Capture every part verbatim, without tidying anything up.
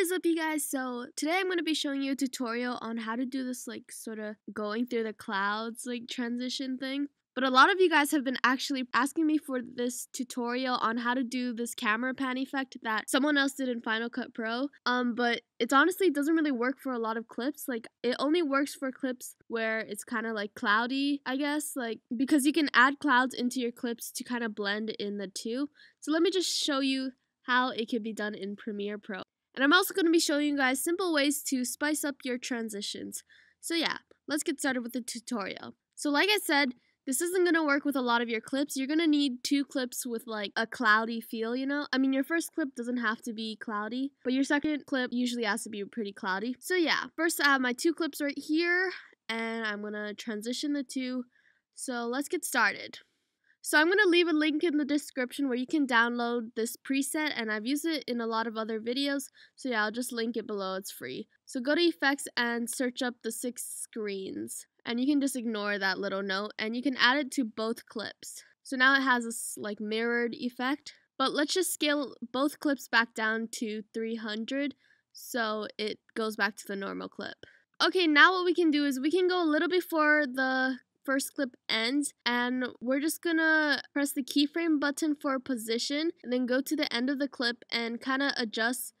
is up, you guys? So today I'm going to be showing you a tutorial on how to do this like sort of going through the clouds like transition thing. But a lot of you guys have been actually asking me for this tutorial on how to do this camera pan effect that someone else did in Final Cut Pro. Um, but it honestly doesn't really work for a lot of clips. Like, it only works for clips where it's kind of like cloudy, I guess. Like, because you can add clouds into your clips to kind of blend in the two. So let me just show you how it can be done in Premiere Pro. And I'm also going to be showing you guys simple ways to spice up your transitions. So yeah, let's get started with the tutorial. So like I said, this isn't going to work with a lot of your clips. You're going to need two clips with like a cloudy feel, you know? I mean, your first clip doesn't have to be cloudy, but your second clip usually has to be pretty cloudy. So yeah, first I have my two clips right here, and I'm going to transition the two. So let's get started. So I'm going to leave a link in the description where you can download this preset, and I've used it in a lot of other videos, so yeah, I'll just link it below, it's free. So go to effects and search up the six screens, and you can just ignore that little note, and you can add it to both clips. So now it has this like mirrored effect, but let's just scale both clips back down to three hundred so it goes back to the normal clip. Okay, now what we can do is we can go a little before the first clip ends, and we're just gonna press the keyframe button for position and then go to the end of the clip and kind of adjust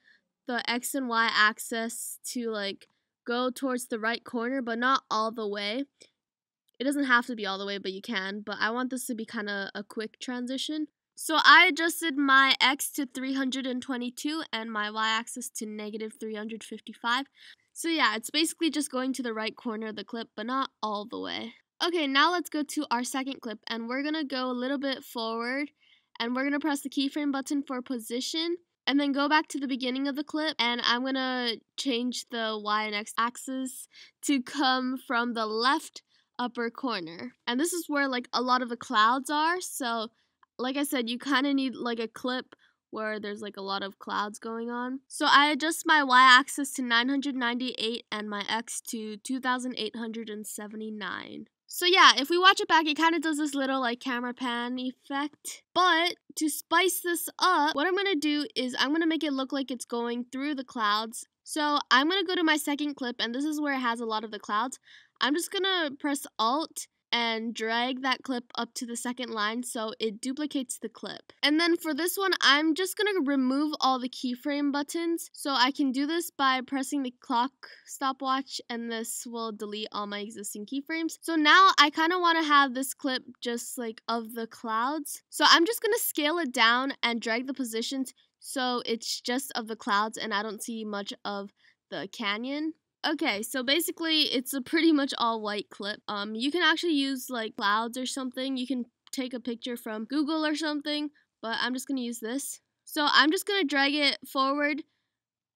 the X and Y axis to like go towards the right corner, but not all the way. It doesn't have to be all the way, but you can, but I want this to be kind of a quick transition. So I adjusted my X to three hundred twenty-two and my Y axis to negative three hundred fifty-five. So yeah, it's basically just going to the right corner of the clip, but not all the way. Okay, now let's go to our second clip, and we're going to go a little bit forward, and we're going to press the keyframe button for position, and then go back to the beginning of the clip, and I'm going to change the Y and X axis to come from the left upper corner. And this is where like a lot of the clouds are, so like I said, you kind of need like a clip where there's like a lot of clouds going on. So I adjust my Y axis to nine hundred ninety-eight and my X to two thousand eight hundred seventy-nine. So yeah, if we watch it back, it kind of does this little like camera pan effect. But to spice this up, what I'm going to do is I'm going to make it look like it's going through the clouds. So I'm going to go to my second clip, and this is where it has a lot of the clouds. I'm just going to press Alt and drag that clip up to the second line so it duplicates the clip. And then for this one, I'm just going to remove all the keyframe buttons. So I can do this by pressing the clock stopwatch, and this will delete all my existing keyframes. So now I kind of want to have this clip just like of the clouds. So I'm just going to scale it down and drag the positions so it's just of the clouds and I don't see much of the canyon. Okay, so basically it's a pretty much all white clip. Um, you can actually use like clouds or something. You can take a picture from Google or something, but I'm just gonna use this. So I'm just gonna drag it forward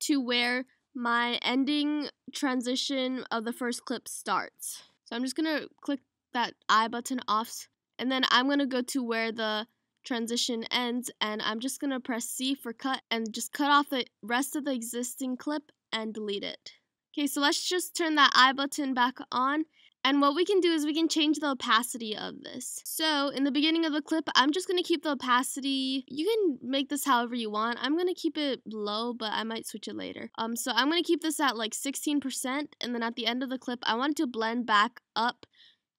to where my ending transition of the first clip starts. So I'm just gonna click that I button off, and then I'm gonna go to where the transition ends, and I'm just gonna press C for cut and just cut off the rest of the existing clip and delete it. Okay, so let's just turn that eye button back on, and what we can do is we can change the opacity of this. So in the beginning of the clip, I'm just going to keep the opacity. You can make this however you want. I'm going to keep it low, but I might switch it later. Um, so I'm going to keep this at like sixteen percent, and then at the end of the clip, I want it to blend back up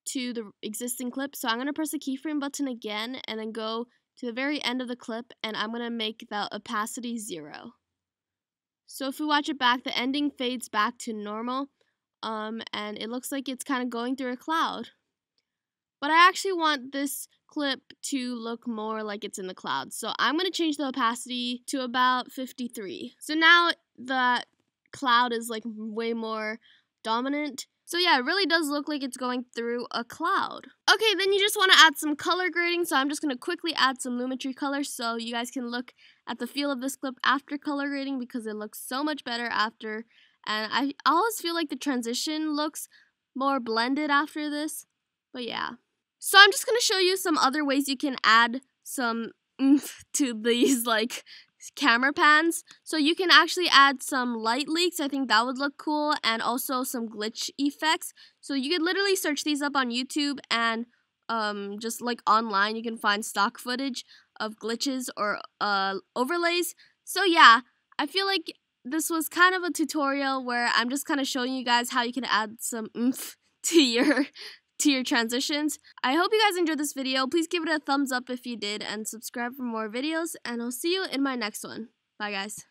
to the existing clip. So I'm going to press the keyframe button again, and then go to the very end of the clip, and I'm going to make the opacity zero. So if we watch it back, the ending fades back to normal, um, and it looks like it's kind of going through a cloud. But I actually want this clip to look more like it's in the clouds, so I'm going to change the opacity to about fifty-three. So now the cloud is like way more dominant. So yeah, it really does look like it's going through a cloud. Okay, then you just want to add some color grading, so I'm just going to quickly add some Lumetri color so you guys can look at the feel of this clip after color grading, because it looks so much better after, and I always feel like the transition looks more blended after this, but yeah. So I'm just going to show you some other ways you can add some oomph to these like camera pans. So you can actually add some light leaks, I think that would look cool, and also some glitch effects. So you could literally search these up on YouTube, and um, just like online you can find stock footage of glitches or uh, overlays. So yeah, I feel like this was kind of a tutorial where I'm just kind of showing you guys how you can add some oomph to your to your transitions. I hope you guys enjoyed this video. Please give it a thumbs up if you did, and subscribe for more videos, and I'll see you in my next one. Bye guys.